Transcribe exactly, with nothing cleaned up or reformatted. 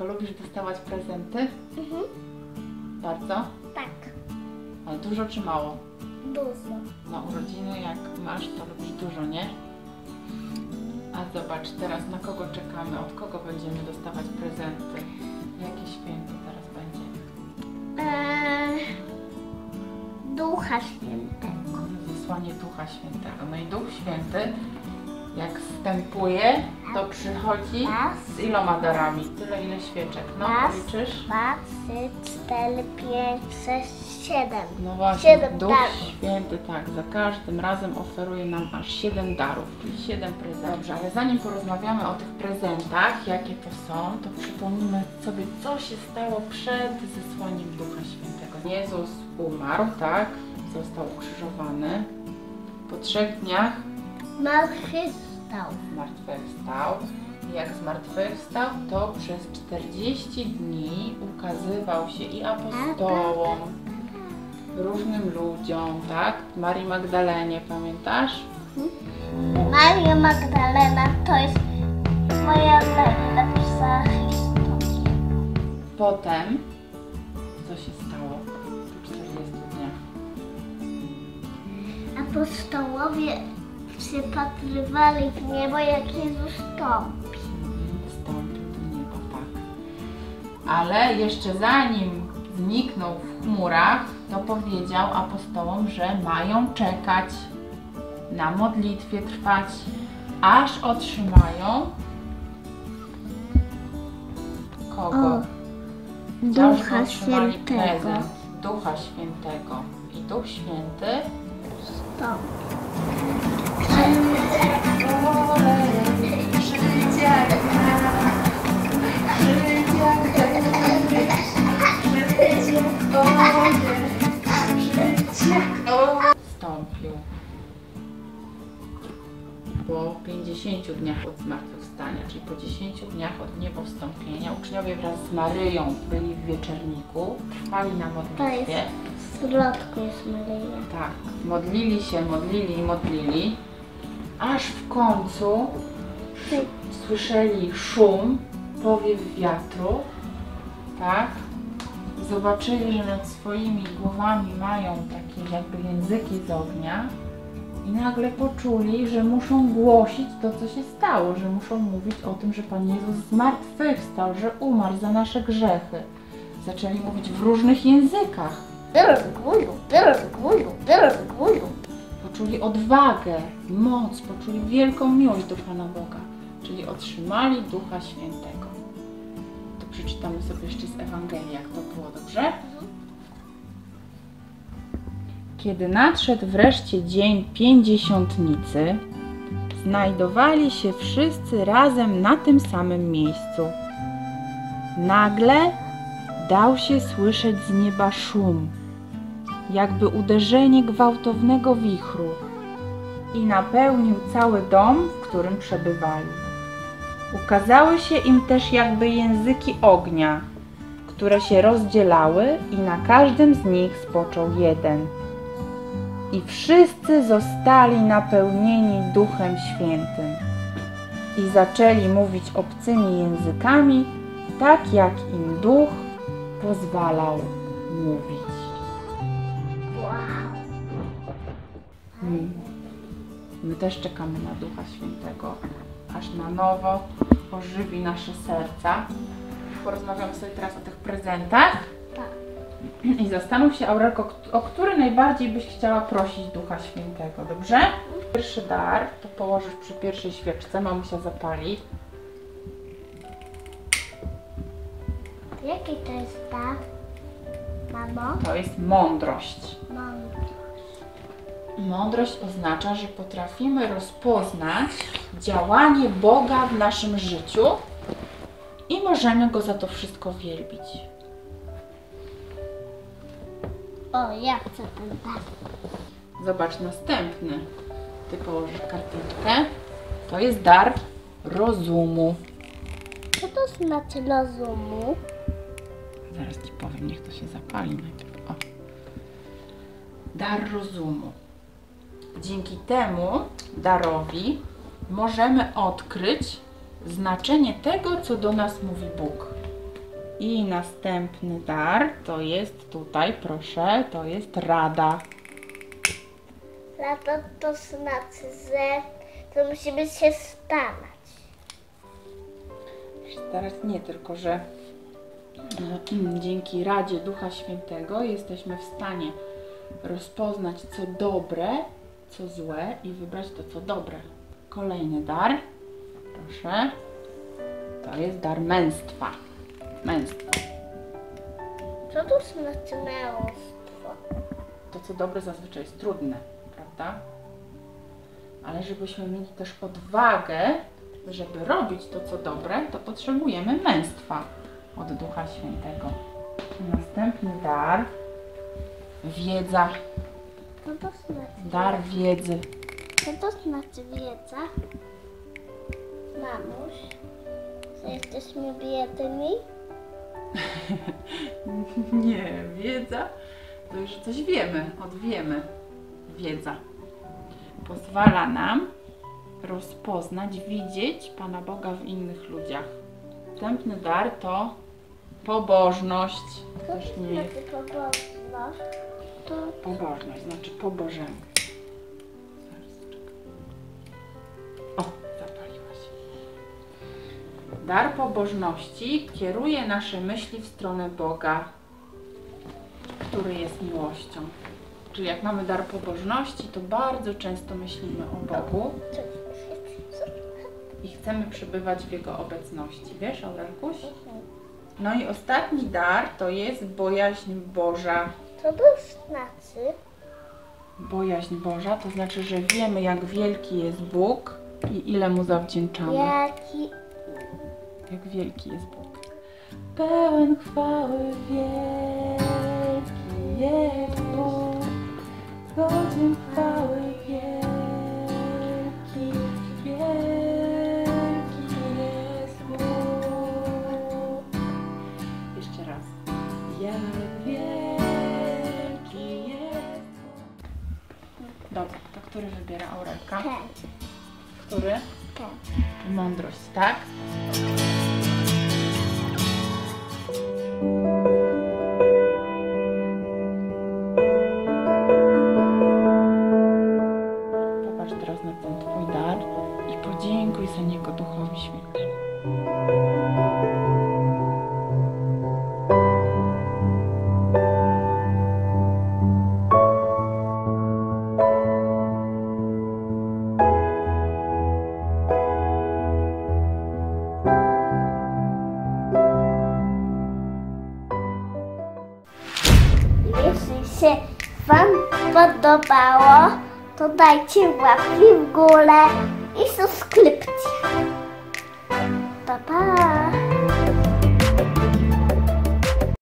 Aurelko, lubisz dostawać prezenty? Mhm. Bardzo? Tak. A dużo czy mało? Dużo. Na urodziny jak masz, to lubisz dużo, nie? A zobacz teraz, na kogo czekamy, od kogo będziemy dostawać prezenty? Jakie święto teraz będzie? Eee, Ducha Świętego. Zesłanie Ducha Świętego. No i Duch Święty, jak wstępuje, to przychodzi raz, z iloma darami? Tyle, ile świeczek. No, raz, liczysz? Dwa, trzy, cztery, pięć, sześć, siedem. No właśnie, siedem Duch darów. Święty, tak, za każdym razem oferuje nam aż siedem darów, czyli siedem prezentów. Dobrze, ale zanim porozmawiamy o tych prezentach, jakie to są, to przypomnijmy sobie, co się stało przed zesłaniem Ducha Świętego. Jezus umarł, tak, został ukrzyżowany. Po trzech dniach zmartwychwstał. Zmartwychwstał. Jak zmartwychwstał, to przez czterdzieści dni ukazywał się i apostołom, różnym ludziom, tak? Marii Magdalenie, pamiętasz? Mhm. Maria Magdalena to jest moja lepsza historia. Potem, co się stało po czterdziestu dniach? Apostołowie przypatrywali w niebo, jak Jezus wstąpi. Wstąpił do nieba, tak. Ale jeszcze zanim zniknął w chmurach, to powiedział apostołom, że mają czekać, na modlitwie trwać, aż otrzymają kogo? O, Ducha Świętego. Prezent Ducha Świętego. I Duch Święty wstąpił. Wstąpił po pięćdziesięciu dniach od zmartwychwstania, czyli po dziesięciu dniach od niebowstąpienia, uczniowie wraz z Maryją byli w wieczerniku, trwali na modlitwie. W środku jest Maryja. Tak, modlili się, modlili, modlili. Aż w końcu słyszeli szum, powiew wiatru, tak? Zobaczyli, że nad swoimi głowami mają takie jakby języki z ognia i nagle poczuli, że muszą głosić to, co się stało, że muszą mówić o tym, że Pan Jezus zmartwychwstał, że umarł za nasze grzechy. Zaczęli mówić w różnych językach. Poczuli odwagę, moc, poczuli wielką miłość do Pana Boga, czyli otrzymali Ducha Świętego. To przeczytamy sobie jeszcze z Ewangelii, jak to było, dobrze? Kiedy nadszedł wreszcie dzień Pięćdziesiątnicy, znajdowali się wszyscy razem na tym samym miejscu. Nagle dał się słyszeć z nieba szum, jakby uderzenie gwałtownego wichru, i napełnił cały dom, w którym przebywali. Ukazały się im też jakby języki ognia, które się rozdzielały, i na każdym z nich spoczął jeden. I wszyscy zostali napełnieni Duchem Świętym i zaczęli mówić obcymi językami, tak jak im Duch pozwalał mówić. My też czekamy na Ducha Świętego, aż na nowo ożywi nasze serca. Porozmawiamy sobie teraz o tych prezentach. Tak. I zastanów się, Aurelko, o który najbardziej byś chciała prosić Ducha Świętego, dobrze? Pierwszy dar to położysz przy pierwszej świeczce, mamusia zapali. Jaki to jest dar, mamo? To jest mądrość. Mądrość. Mądrość oznacza, że potrafimy rozpoznać działanie Boga w naszym życiu i możemy Go za to wszystko wielbić. O, ja chcę ten dar. Zobacz następny. Ty położysz karteczkę. To jest dar rozumu. Co to znaczy rozumu? Zaraz Ci powiem, niech to się zapali najpierw. O. Dar rozumu. Dzięki temu darowi możemy odkryć znaczenie tego, co do nas mówi Bóg. I następny dar to jest tutaj, proszę, to jest rada. Rada to znaczy, że to musimy się starać. Teraz nie, tylko że dzięki radzie Ducha Świętego jesteśmy w stanie rozpoznać co dobre, co złe i wybrać to, co dobre. Kolejny dar, proszę, to jest dar męstwa. Męstwo. Co to znaczy męstwo? To, co dobre, zazwyczaj jest trudne, prawda? Ale żebyśmy mieli też odwagę, żeby robić to, co dobre, to potrzebujemy męstwa od Ducha Świętego. Następny dar. Wiedza. Co to znaczy? Dar wiedzy. Co to znaczy wiedza? Mamuś, że jesteśmy biedni? Nie, wiedza to już coś wiemy, odwiemy. Wiedza pozwala nam rozpoznać, widzieć Pana Boga w innych ludziach. Następny dar to pobożność. Co to znaczy pobożność? To... Pobożność znaczy po Bożemu. O, zapaliła się. Dar pobożności kieruje nasze myśli w stronę Boga, który jest miłością. Czyli jak mamy dar pobożności, to bardzo często myślimy o Bogu i chcemy przebywać w Jego obecności. Wiesz, Aurelkuś? No i ostatni dar to jest bojaźń Boża. Co to znaczy? Bojaźń Boża to znaczy, że wiemy, jak wielki jest Bóg i ile Mu zawdzięczamy. Jaki... Jak wielki jest Bóg. Pełen chwały wielki jest Bóg. Godzin chwały wielki, wielki jest Bóg. Jeszcze raz. Jak wielki jest Bóg. Dobra, to który wybiera Aurelka? Ten. Który? Ten. Mądrość, tak? Jeśli się Wam podobało, to dajcie łapki w górę i subskrypcję. Pa, pa!